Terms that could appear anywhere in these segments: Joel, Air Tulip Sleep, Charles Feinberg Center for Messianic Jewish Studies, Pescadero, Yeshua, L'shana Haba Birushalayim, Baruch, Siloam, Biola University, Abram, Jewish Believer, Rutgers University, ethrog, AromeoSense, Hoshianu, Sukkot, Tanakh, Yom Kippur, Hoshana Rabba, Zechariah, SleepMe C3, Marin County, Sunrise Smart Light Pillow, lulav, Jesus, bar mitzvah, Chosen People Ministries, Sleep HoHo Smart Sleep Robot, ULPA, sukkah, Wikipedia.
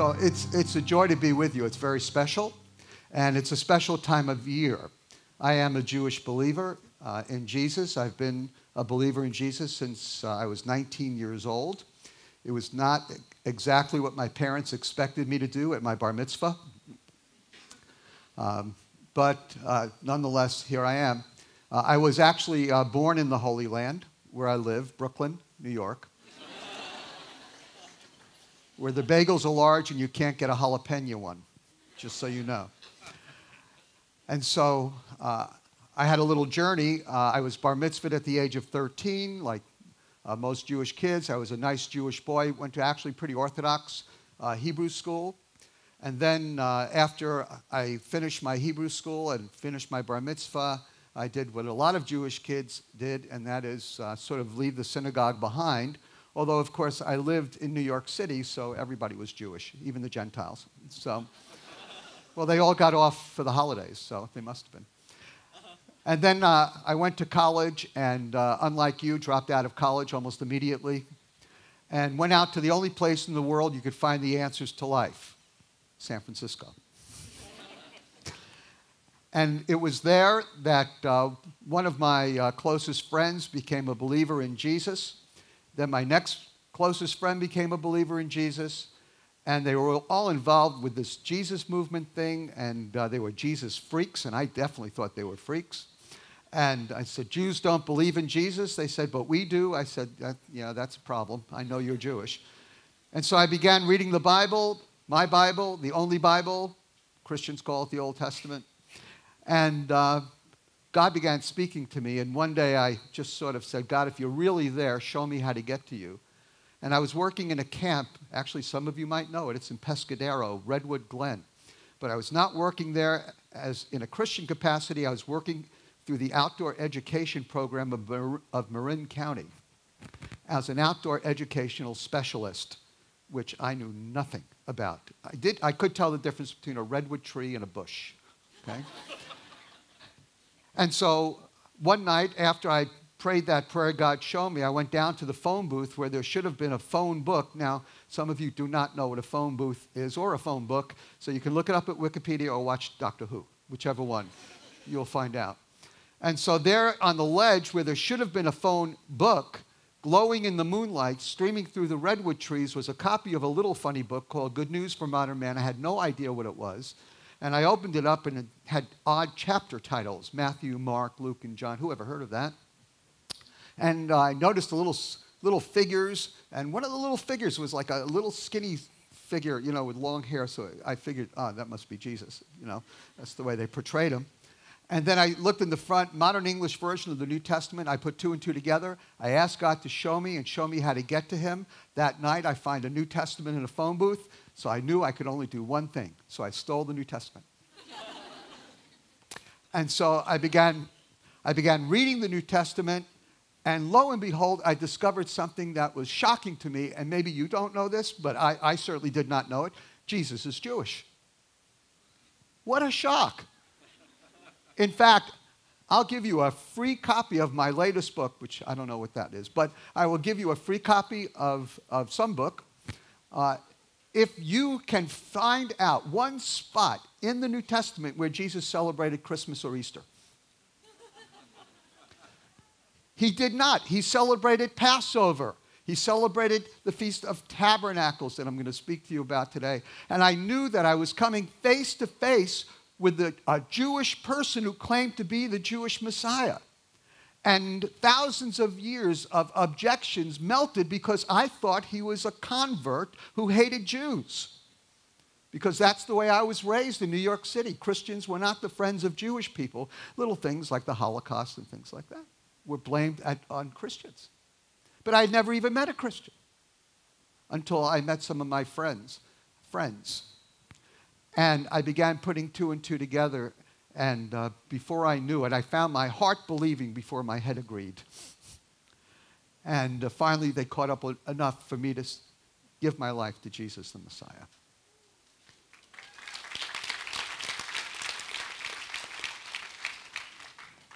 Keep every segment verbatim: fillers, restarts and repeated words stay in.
So it's, it's a joy to be with you. It's very special, and it's a special time of year. I am a Jewish believer uh, in Jesus. I've been a believer in Jesus since uh, I was nineteen years old. It was not exactly what my parents expected me to do at my bar mitzvah. Um, but uh, nonetheless, here I am. Uh, I was actually uh, born in the Holy Land, where I live, Brooklyn, New York, where the bagels are large and you can't get a jalapeno one, just so you know. And so uh, I had a little journey. Uh, I was bar mitzvahed at the age of thirteen, like uh, most Jewish kids. I was a nice Jewish boy, went to actually pretty Orthodox uh, Hebrew school. And then uh, after I finished my Hebrew school and finished my bar mitzvah, I did what a lot of Jewish kids did, and that is uh, sort of leave the synagogue behind. Although, of course, I lived in New York City, so everybody was Jewish, even the Gentiles. So, well, they all got off for the holidays, so they must have been. And then uh, I went to college, and uh, unlike you, dropped out of college almost immediately, and went out to the only place in the world you could find the answers to life, San Francisco. And it was there that uh, one of my uh, closest friends became a believer in Jesus. Then my next closest friend became a believer in Jesus. And they were all involved with this Jesus movement thing. And uh, they were Jesus freaks. And I definitely thought they were freaks. And I said, Jews don't believe in Jesus. They said, but we do. I said, that, yeah, that's a problem. I know you're Jewish. And so I began reading the Bible, my Bible, the only Bible. Christians call it the Old Testament. And uh, God began speaking to me, and one day I just sort of said, God, if you're really there, show me how to get to you. And I was working in a camp. Actually, some of you might know it. It's in Pescadero, Redwood Glen. But I was not working there as in a Christian capacity. I was working through the outdoor education program of, Mar of Marin County as an outdoor educational specialist, which I knew nothing about. I, did, I could tell the difference between a redwood tree and a bush, okay? And so one night after I prayed that prayer God showed me, I went down to the phone booth where there should have been a phone book. Now, some of you do not know what a phone booth is or a phone book, so you can look it up at Wikipedia or watch Doctor Who, whichever one. You'll find out. And so there on the ledge where there should have been a phone book, glowing in the moonlight, streaming through the redwood trees, was a copy of a little funny book called Good News for Modern Man. I had no idea what it was. And I opened it up, and it had odd chapter titles, Matthew, Mark, Luke, and John. Who ever heard of that? And uh, I noticed the little, little figures, and one of the little figures was like a little skinny figure, you know, with long hair. So I figured, oh, that must be Jesus, you know. That's the way they portrayed him. And then I looked in the front, modern English version of the New Testament. I put two and two together. I asked God to show me and show me how to get to him. That night, I find a New Testament in a phone booth. So I knew I could only do one thing. So I stole the New Testament. And so I began, I began reading the New Testament. And lo and behold, I discovered something that was shocking to me. And maybe you don't know this, but I, I certainly did not know it. Jesus is Jewish. What a shock. In fact, I'll give you a free copy of my latest book, which I don't know what that is. But I will give you a free copy of, of some book. Uh, If you can find out one spot in the New Testament where Jesus celebrated Christmas or Easter. He did not. He celebrated Passover. He celebrated the Feast of Tabernacles that I'm going to speak to you about today. And I knew that I was coming face to face with the, a Jewish person who claimed to be the Jewish Messiah. And thousands of years of objections melted because I thought he was a convert who hated Jews. Because that's the way I was raised in New York City. Christians were not the friends of Jewish people. Little things like the Holocaust and things like that were blamed at, on Christians. But I had never even met a Christian until I met some of my friends. friends. And I began putting two and two together. And uh, before I knew it, I found my heart believing before my head agreed. And uh, finally, they caught up enough for me to give my life to Jesus the Messiah.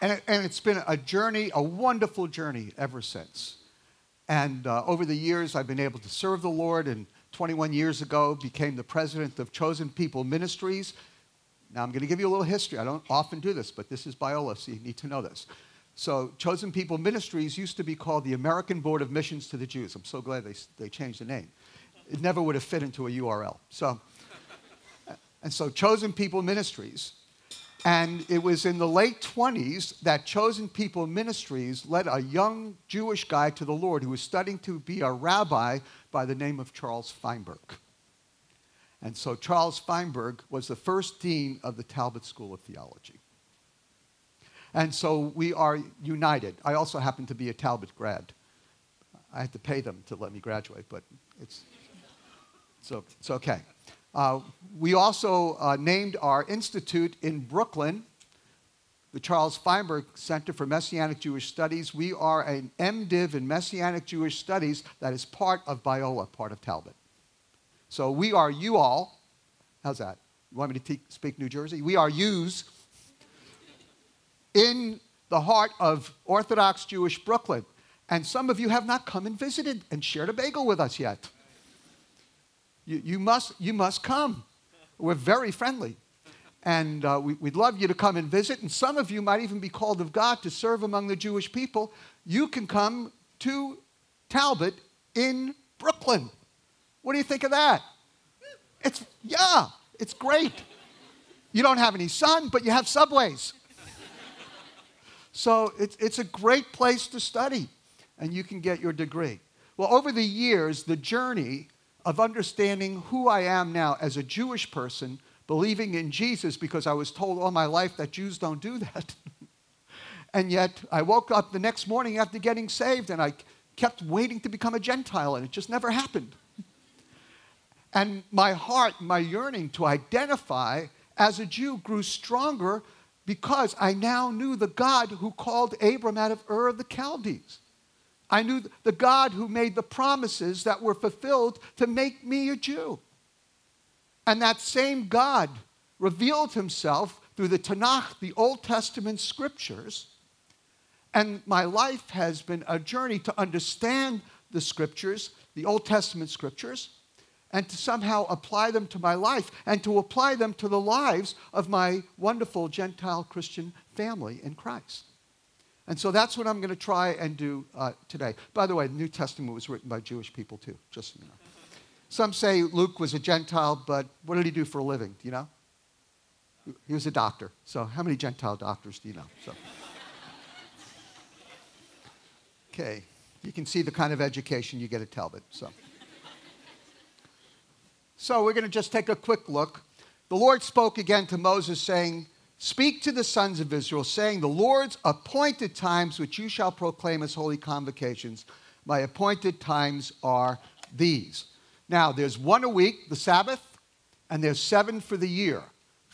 And, it, and it's been a journey, a wonderful journey ever since. And uh, over the years, I've been able to serve the Lord in twenty-one years ago, became the president of Chosen People Ministries. Now, I'm going to give you a little history. I don't often do this, but this is Biola, so you need to know this. So Chosen People Ministries used to be called the American Board of Missions to the Jews. I'm so glad they, they changed the name. It never would have fit into a U R L. So, and so Chosen People Ministries. And it was in the late twenties that Chosen People Ministries led a young Jewish guy to the Lord who was studying to be a rabbi by the name of Charles Feinberg. And so Charles Feinberg was the first dean of the Talbot School of Theology. And so we are united. I also happen to be a Talbot grad. I had to pay them to let me graduate, but it's, so it's okay. Uh, we also uh, named our institute in Brooklyn the Charles Feinberg Center for Messianic Jewish Studies. We are an MDiv in Messianic Jewish Studies that is part of Biola, part of Talbot. So we are you all. How's that? You want me to speak New Jersey? We are yous in the heart of Orthodox Jewish Brooklyn. And some of you have not come and visited and shared a bagel with us yet. You, you, must, you must come. We're very friendly. And uh, we, we'd love you to come and visit. And some of you might even be called of God to serve among the Jewish people. You can come to Talbot in Brooklyn. What do you think of that? It's, yeah, it's great. You don't have any sun, but you have subways. So it's, it's a great place to study. And you can get your degree. Well, over the years, the journey of understanding who I am now as a Jewish person, believing in Jesus, because I was told all my life that Jews don't do that. And yet, I woke up the next morning after getting saved, and I kept waiting to become a Gentile, and it just never happened. And my heart, my yearning to identify as a Jew grew stronger because I now knew the God who called Abram out of Ur of the Chaldees. I knew the God who made the promises that were fulfilled to make me a Jew. And that same God revealed himself through the Tanakh, the Old Testament scriptures. And my life has been a journey to understand the scriptures, the Old Testament scriptures, and to somehow apply them to my life and to apply them to the lives of my wonderful Gentile Christian family in Christ. And so that's what I'm going to try and do uh, today. By the way, the New Testament was written by Jewish people too, just so you know. Some say Luke was a Gentile, but what did he do for a living? Do you know? He was a doctor. So how many Gentile doctors do you know? So. Okay, you can see the kind of education you get at Talbot. So, so we're going to just take a quick look. The Lord spoke again to Moses saying, "Speak to the sons of Israel, saying, the Lord's appointed times which you shall proclaim as holy convocations, my appointed times are these." Now, there's one a week, the Sabbath, and there's seven for the year.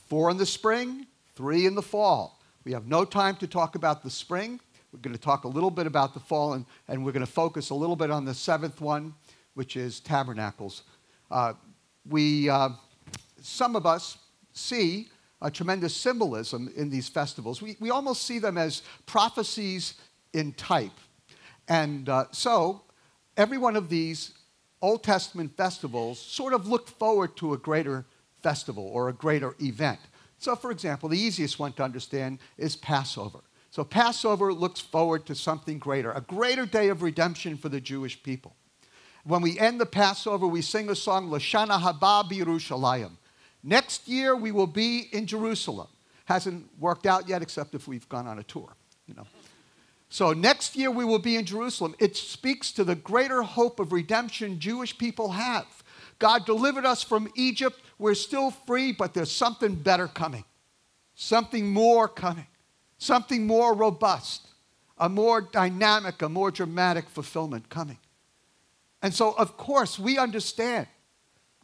Four in the spring, three in the fall. We have no time to talk about the spring. We're going to talk a little bit about the fall, and, and we're going to focus a little bit on the seventh one, which is tabernacles. Uh, we, uh, some of us see a tremendous symbolism in these festivals. We, we almost see them as prophecies in type. And uh, so every one of these Old Testament festivals sort of look forward to a greater festival or a greater event. So for example, the easiest one to understand is Passover. So Passover looks forward to something greater, a greater day of redemption for the Jewish people. When we end the Passover, we sing a song, "L'shana Haba Birushalayim." Next year, we will be in Jerusalem. Hasn't worked out yet, except if we've gone on a tour, you know. So next year, we will be in Jerusalem. It speaks to the greater hope of redemption Jewish people have. God delivered us from Egypt. We're still free, but there's something better coming. Something more coming. Something more robust. A more dynamic, a more dramatic fulfillment coming. And so, of course, we understand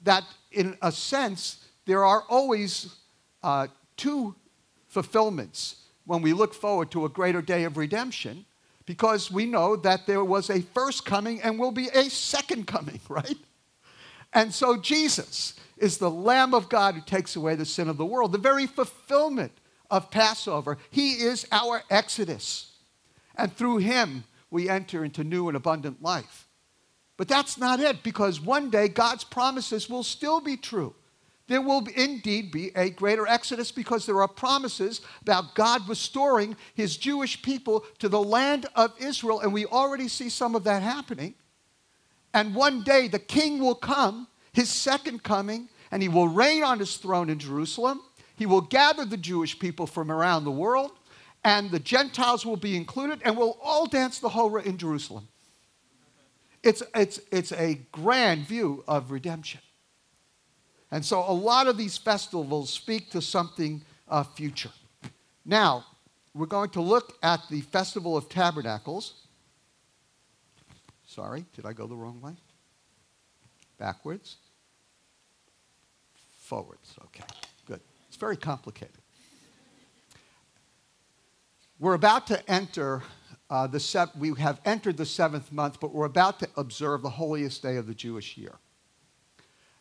that in a sense, there are always uh, two fulfillments when we look forward to a greater day of redemption, because we know that there was a first coming and will be a second coming, right? And so Jesus is the Lamb of God who takes away the sin of the world, the very fulfillment of Passover. He is our Exodus. And through him, we enter into new and abundant life. But that's not it, because one day God's promises will still be true. There will indeed be a greater exodus because there are promises about God restoring his Jewish people to the land of Israel, and we already see some of that happening. And one day the king will come, his second coming, and he will reign on his throne in Jerusalem. He will gather the Jewish people from around the world, and the Gentiles will be included, and we'll all dance the Hora in Jerusalem. It's, it's, it's a grand view of redemption. And so a lot of these festivals speak to something uh, future. Now, we're going to look at the Festival of Tabernacles. Sorry, did I go the wrong way? Backwards. Forwards, okay, good. It's very complicated. We're about to enter, uh, the se we have entered the seventh month, but we're about to observe the holiest day of the Jewish year.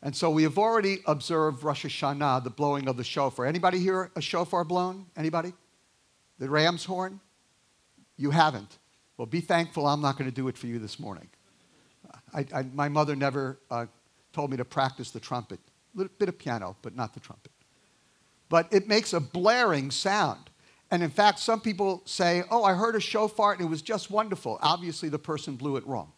And so we have already observed Rosh Hashanah, the blowing of the shofar. Anybody hear a shofar blown? Anybody? The ram's horn? You haven't. Well, be thankful I'm not going to do it for you this morning. I, I, my mother never uh, told me to practice the trumpet. A little bit of piano, but not the trumpet. But it makes a blaring sound. And in fact, some people say, oh, I heard a shofar and it was just wonderful. Obviously, the person blew it wrong.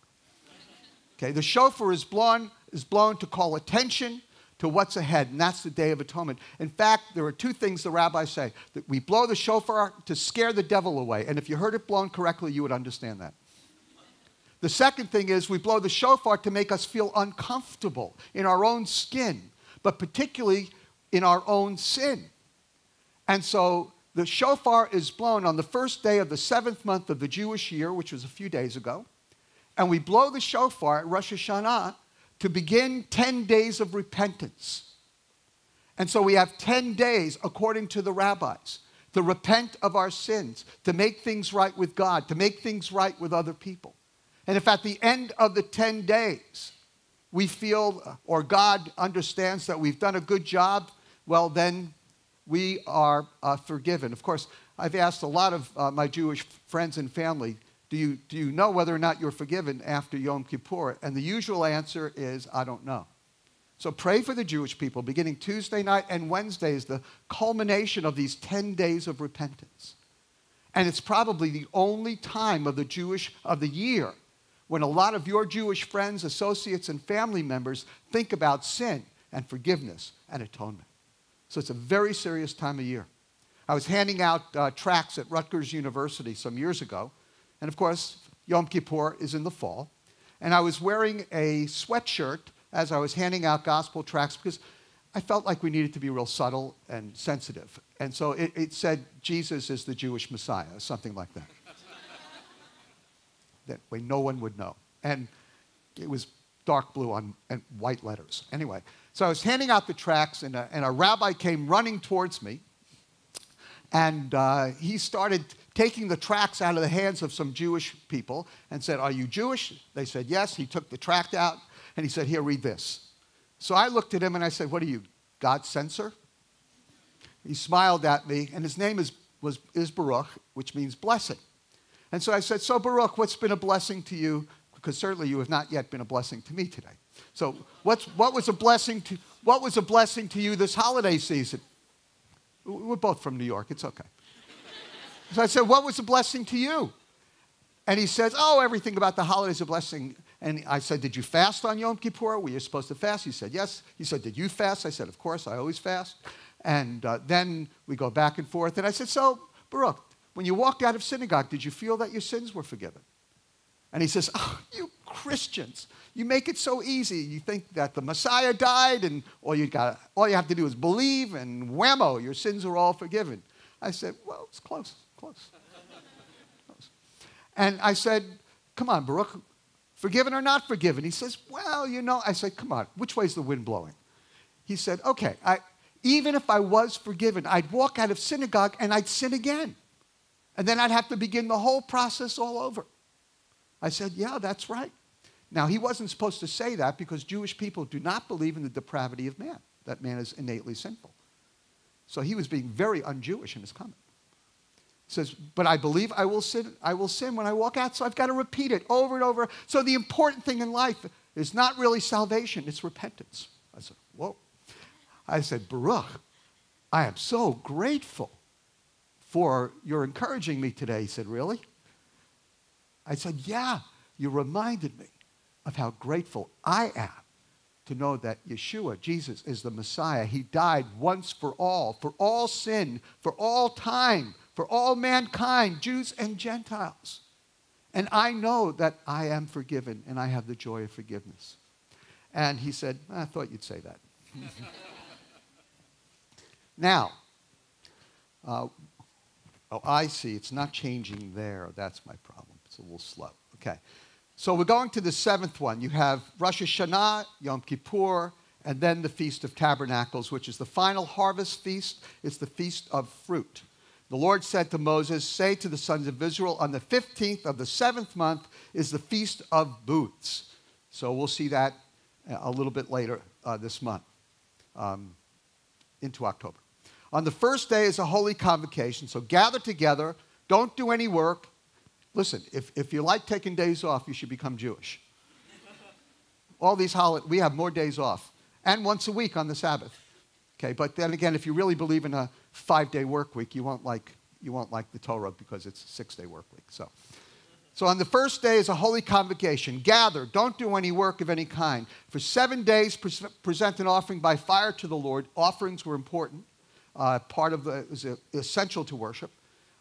Okay, the shofar is blown. is blown to call attention to what's ahead, and that's the Day of Atonement. In fact, there are two things the rabbis say, that we blow the shofar to scare the devil away, and if you heard it blown correctly, you would understand that. The second thing is we blow the shofar to make us feel uncomfortable in our own skin, but particularly in our own sin. And so the shofar is blown on the first day of the seventh month of the Jewish year, which was a few days ago, and we blow the shofar at Rosh Hashanah to begin ten days of repentance. And so we have ten days, according to the rabbis, to repent of our sins, to make things right with God, to make things right with other people. And if at the end of the ten days, we feel, or God understands that we've done a good job, well, then we are uh, forgiven. Of course, I've asked a lot of uh, my Jewish friends and family, Do you, do you know whether or not you're forgiven after Yom Kippur? And the usual answer is, I don't know. So pray for the Jewish people, beginning Tuesday night and Wednesday is the culmination of these ten days of repentance. And it's probably the only time of the Jewish, of the year, when a lot of your Jewish friends, associates, and family members think about sin and forgiveness and atonement. So it's a very serious time of year. I was handing out uh, tracts at Rutgers University some years ago, and of course, Yom Kippur is in the fall. And I was wearing a sweatshirt as I was handing out gospel tracts because I felt like we needed to be real subtle and sensitive. And so it, it said, Jesus is the Jewish Messiah, or something like that. That way no one would know. And it was dark blue on and white letters. Anyway, so I was handing out the tracts and a, and a rabbi came running towards me. And uh, he started taking the tracts out of the hands of some Jewish people and said, are you Jewish? They said, yes. He took the tract out and he said, here, read this. So I looked at him and I said, what are you, God's censor? He smiled at me and his name is, was, is Baruch, which means blessing. And so I said, so Baruch, what's been a blessing to you? Because certainly you have not yet been a blessing to me today. So what's, what, was a blessing to, what was a blessing to you this holiday season? We're both from New York. It's okay. So I said, what was a blessing to you? And he says, oh, everything about the holidays is a blessing. And I said, did you fast on Yom Kippur? Were you supposed to fast? He said, yes. He said, did you fast? I said, of course, I always fast. And uh, then we go back and forth. And I said, so, Baruch, when you walked out of synagogue, did you feel that your sins were forgiven? And he says, oh, you Christians, you make it so easy. You think that the Messiah died and all you got, all you have to do is believe and whammo, your sins are all forgiven. I said, well, it's close, close, close. And I said, come on, Baruch, forgiven or not forgiven? He says, well, you know, I said, come on, which way's the wind blowing? He said, okay, I, even if I was forgiven, I'd walk out of synagogue and I'd sin again. And then I'd have to begin the whole process all over. I said, yeah, that's right. Now, he wasn't supposed to say that because Jewish people do not believe in the depravity of man, that man is innately sinful. So he was being very un-Jewish in his comment. says, but I believe I will sin, I will sin when I walk out, so I've got to repeat it over and over. So the important thing in life is not really salvation, it's repentance. I said, whoa. I said, Baruch, I am so grateful for your encouraging me today. He said, really? I said, yeah, you reminded me of how grateful I am to know that Yeshua, Jesus, is the Messiah. He died once for all, for all sin, for all time, for all mankind, Jews and Gentiles. And I know that I am forgiven and I have the joy of forgiveness. And he said, I thought you'd say that. Now, uh, oh, I see. It's not changing there. That's my problem. It's a little slow. Okay. So we're going to the seventh one. You have Rosh Hashanah, Yom Kippur, and then the Feast of Tabernacles, which is the final harvest feast. It's the Feast of Fruit. The Lord said to Moses, say to the sons of Israel, on the fifteenth of the seventh month is the Feast of Booths. So we'll see that a little bit later uh, this month, um, into October. On the first day is a holy convocation, so gather together, don't do any work. Listen, if, if you like taking days off, you should become Jewish. All these holidays, we have more days off, and once a week on the Sabbath. Okay, but then again, if you really believe in a five-day work week, you won't like, you won't like the Torah because it's a six-day work week. So. So on the first day is a holy convocation. Gather, don't do any work of any kind. For seven days, pre present an offering by fire to the Lord. Offerings were important. Uh, part of the, it was a, essential to worship.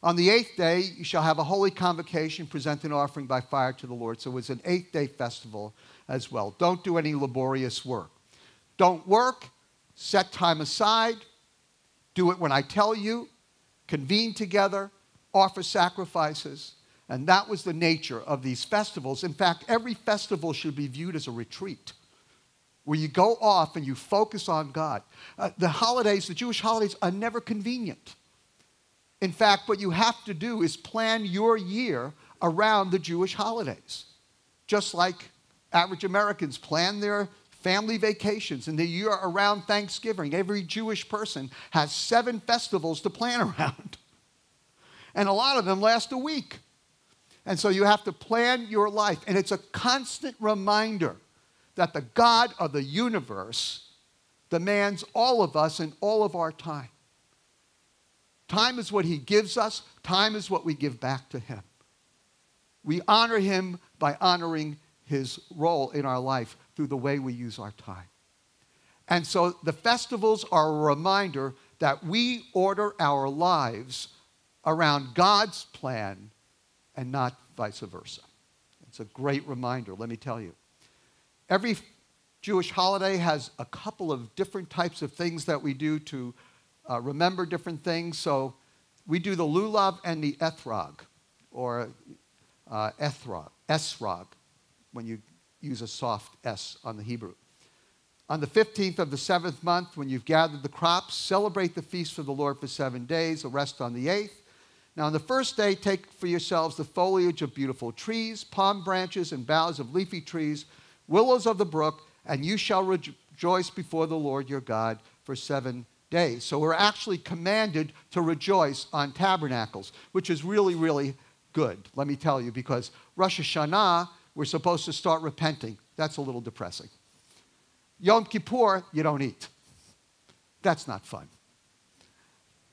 On the eighth day, you shall have a holy convocation, present an offering by fire to the Lord. So it was an eighth-day festival as well. Don't do any laborious work. Don't work. Set time aside. Do it when I tell you. Convene together. Offer sacrifices. And that was the nature of these festivals. In fact, every festival should be viewed as a retreat, where you go off and you focus on God. Uh, the holidays, the Jewish holidays, are never convenient. In fact, what you have to do is plan your year around the Jewish holidays, just like average Americans plan their family vacations and the year around Thanksgiving. Every Jewish person has seven festivals to plan around, and a lot of them last a week. And so you have to plan your life, and it's a constant reminder that the God of the universe demands all of us and all of our time. Time is what he gives us. Time is what we give back to him. We honor him by honoring his role in our life through the way we use our time. And so the festivals are a reminder that we order our lives around God's plan and not vice versa. It's a great reminder, let me tell you. Every Jewish holiday has a couple of different types of things that we do to uh, remember different things. So we do the lulav and the ethrog, or uh, ethrog, esrog, when you use a soft S on the Hebrew. On the fifteenth of the seventh month, when you've gathered the crops, celebrate the feast of the Lord for seven days, a rest on the eighth. Now, on the first day, take for yourselves the foliage of beautiful trees, palm branches and boughs of leafy trees, willows of the brook, and you shall rejoice before the Lord your God for seven days. So we're actually commanded to rejoice on Tabernacles, which is really, really good, let me tell you, because Rosh Hashanah, we're supposed to start repenting. That's a little depressing. Yom Kippur, you don't eat. That's not fun.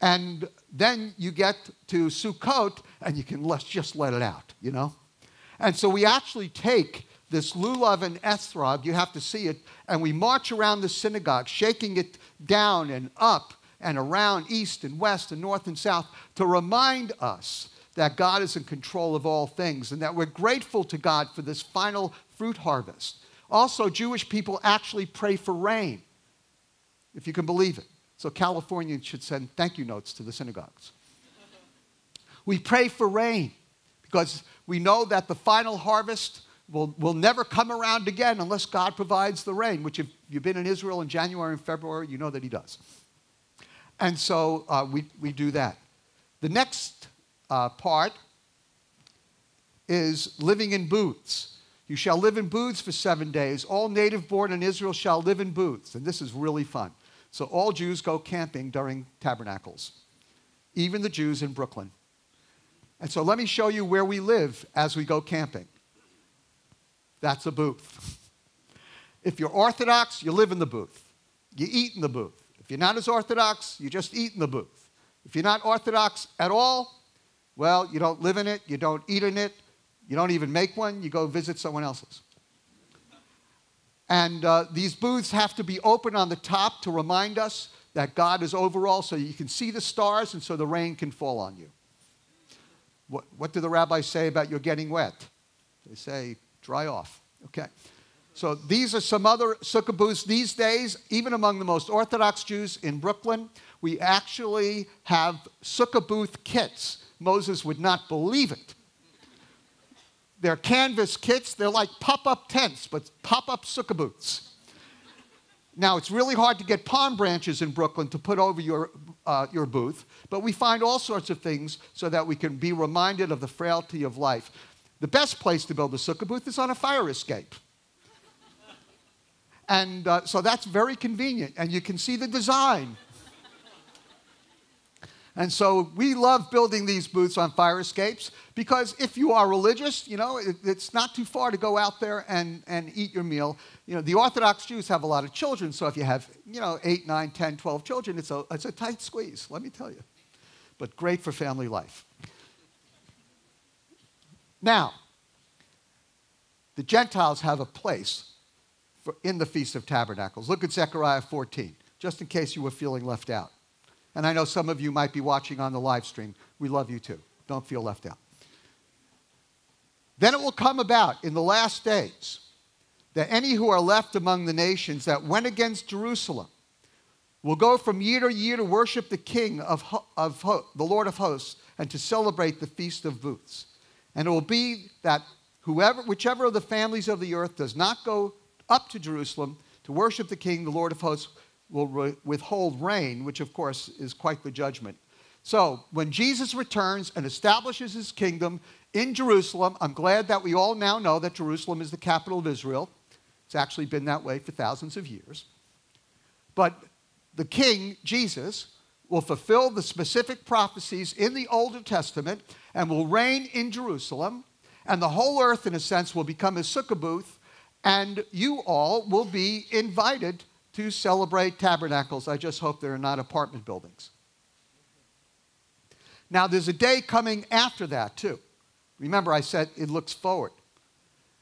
And then you get to Sukkot, and you can let's just let it out, you know? And so we actually take this lulav and ethrog, you have to see it, and we march around the synagogue, shaking it down and up and around, east and west and north and south, to remind us that God is in control of all things and that we're grateful to God for this final fruit harvest. Also, Jewish people actually pray for rain, if you can believe it. So Californians should send thank you notes to the synagogues. We pray for rain because we know that the final harvest Will, will never come around again unless God provides the rain, which if you've been in Israel in January and February, you know that he does. And so uh, we, we do that. The next uh, part is living in booths. You shall live in booths for seven days. All native born in Israel shall live in booths. And this is really fun. So all Jews go camping during Tabernacles, even the Jews in Brooklyn. And so let me show you where we live as we go camping. That's a booth. If you're Orthodox, you live in the booth. You eat in the booth. If you're not as Orthodox, you just eat in the booth. If you're not Orthodox at all, well, you don't live in it, you don't eat in it, you don't even make one, you go visit someone else's. And uh, these booths have to be open on the top to remind us that God is over all, so you can see the stars and so the rain can fall on you. What, what do the rabbis say about your getting wet? They say, dry off. Okay. So these are some other sukkah booths these days, even among the most Orthodox Jews in Brooklyn. We actually have sukkah booth kits. Moses would not believe it. They're canvas kits. They're like pop-up tents, but pop-up sukkah booths. Now, it's really hard to get palm branches in Brooklyn to put over your, uh, your booth, but we find all sorts of things so that we can be reminded of the frailty of life. The best place to build a sukkah booth is on a fire escape. And uh, so that's very convenient, and you can see the design. And so we love building these booths on fire escapes because if you are religious, you know, it, it's not too far to go out there and, and eat your meal. You know, the Orthodox Jews have a lot of children, so if you have, you know, eight, nine, ten, twelve children, it's a, it's a tight squeeze, let me tell you. But great for family life. Now, the Gentiles have a place for, in the Feast of Tabernacles. Look at Zechariah fourteen, just in case you were feeling left out. And I know some of you might be watching on the live stream. We love you too. Don't feel left out. Then it will come about in the last days that any who are left among the nations that went against Jerusalem will go from year to year to worship the King of, of the Lord of hosts and to celebrate the Feast of Booths. And it will be that whoever, whichever of the families of the earth does not go up to Jerusalem to worship the King, the Lord of hosts, will withhold rain, which, of course, is quite the judgment. So when Jesus returns and establishes his kingdom in Jerusalem, I'm glad that we all now know that Jerusalem is the capital of Israel. It's actually been that way for thousands of years. But the king, Jesus, will fulfill the specific prophecies in the Old Testament and will reign in Jerusalem. And the whole earth, in a sense, will become his sukkah booth. And you all will be invited to celebrate tabernacles. I just hope they're not apartment buildings. Now, there's a day coming after that, too. Remember, I said it looks forward.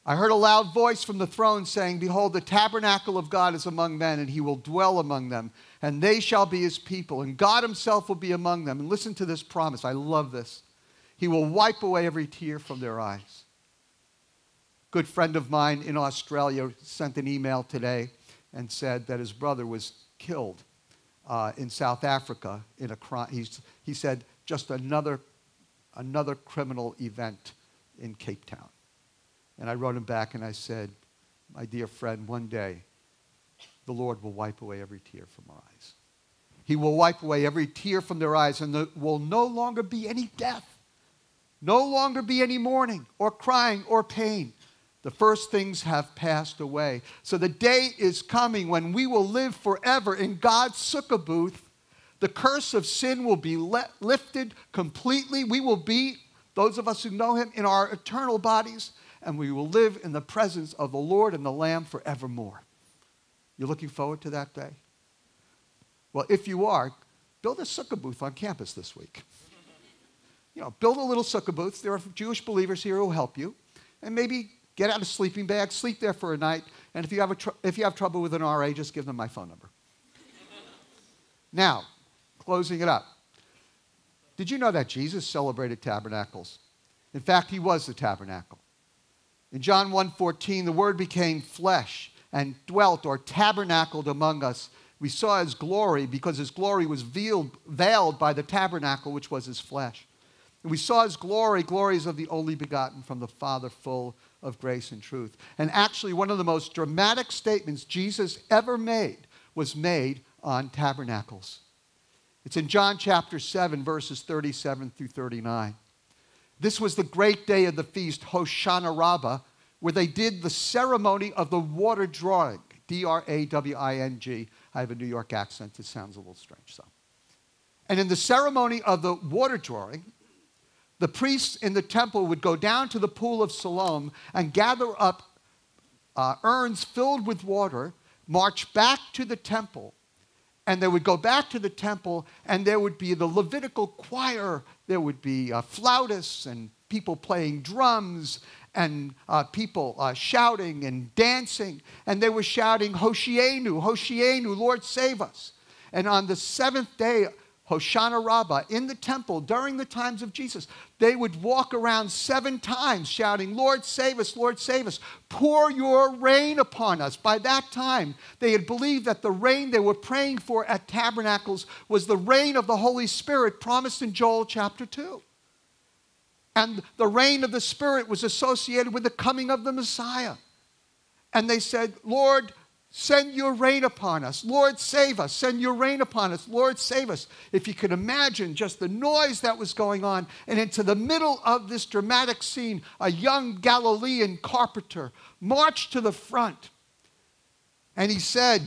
I heard a loud voice from the throne saying, "Behold, the tabernacle of God is among men, and he will dwell among them, and they shall be his people, and God himself will be among them." And listen to this promise. I love this. He will wipe away every tear from their eyes. A good friend of mine in Australia sent an email today and said that his brother was killed uh, in South Africa in a crime. He's, he said, just another, another criminal event in Cape Town. And I wrote him back and I said, my dear friend, one day the Lord will wipe away every tear from our eyes. He will wipe away every tear from their eyes, and there will no longer be any death, no longer be any mourning or crying or pain. The first things have passed away. So the day is coming when we will live forever in God's sukkah booth. The curse of sin will be lifted completely. We will be, those of us who know him, in our eternal bodies, and we will live in the presence of the Lord and the Lamb forevermore. You're looking forward to that day? Well, if you are, build a sukkah booth on campus this week. You know, build a little sukkah booth. There are Jewish believers here who will help you, and maybe get out a sleeping bag, sleep there for a night, and if you have, a tr if you have trouble with an R A, just give them my phone number. Now, closing it up. Did you know that Jesus celebrated tabernacles? In fact, he was the tabernacle. In John one fourteen, the word became flesh and dwelt or tabernacled among us. We saw his glory because his glory was veiled, veiled by the tabernacle, which was his flesh. And we saw his glory, glories of the only begotten from the Father, full of grace and truth. And actually, one of the most dramatic statements Jesus ever made was made on tabernacles. It's in John chapter seven, verses thirty-seven through thirty-nine. This was the great day of the feast, Hoshana Rabba, where they did the ceremony of the water drawing, D R A W I N G. I have a New York accent. It sounds a little strange, so. And in the ceremony of the water drawing, the priests in the temple would go down to the pool of Siloam and gather up uh, urns filled with water, march back to the temple, and they would go back to the temple, and there would be the Levitical choir. There would be uh, flautists and people playing drums and uh, people uh, shouting and dancing. And they were shouting, Hoshianu, Hoshianu, Lord save us. And on the seventh day, Hoshana Rabba, in the temple, during the times of Jesus, they would walk around seven times shouting, Lord, save us, Lord, save us. Pour your rain upon us. By that time, they had believed that the rain they were praying for at Tabernacles was the rain of the Holy Spirit promised in Joel chapter two. And the rain of the Spirit was associated with the coming of the Messiah. And they said, Lord, send your rain upon us. Lord, save us. Send your rain upon us. Lord, save us. If you could imagine just the noise that was going on. And into the middle of this dramatic scene, a young Galilean carpenter marched to the front. And he said,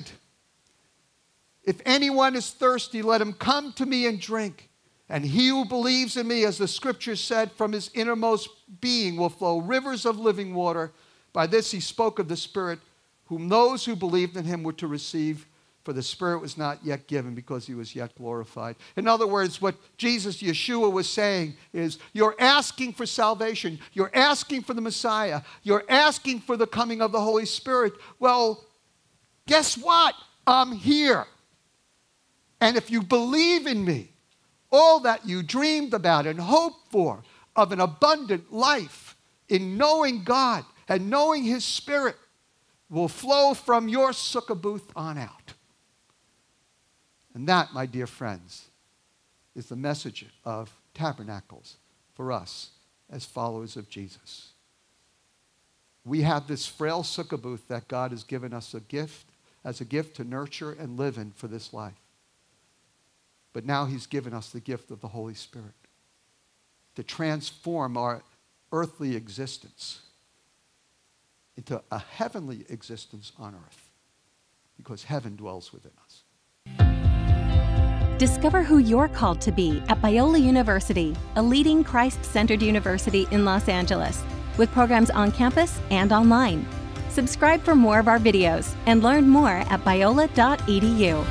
if anyone is thirsty, let him come to me and drink. And he who believes in me, as the scripture said, from his innermost being will flow rivers of living water. By this he spoke of the Spirit, whom those who believed in him were to receive, for the Spirit was not yet given because he was yet glorified. In other words, what Jesus, Yeshua, was saying is, you're asking for salvation. You're asking for the Messiah. You're asking for the coming of the Holy Spirit. Well, guess what? I'm here. And if you believe in me, all that you dreamed about and hoped for of an abundant life in knowing God and knowing his Spirit will flow from your sukkah booth on out. And that, my dear friends, is the message of Tabernacles for us as followers of Jesus. We have this frail sukkah booth that God has given us a gift, as a gift to nurture and live in for this life. But now he's given us the gift of the Holy Spirit to transform our earthly existence into a heavenly existence on earth, because heaven dwells within us. Discover who you're called to be at Biola University, a leading Christ-centered university in Los Angeles, with programs on campus and online. Subscribe for more of our videos and learn more at biola dot e d u.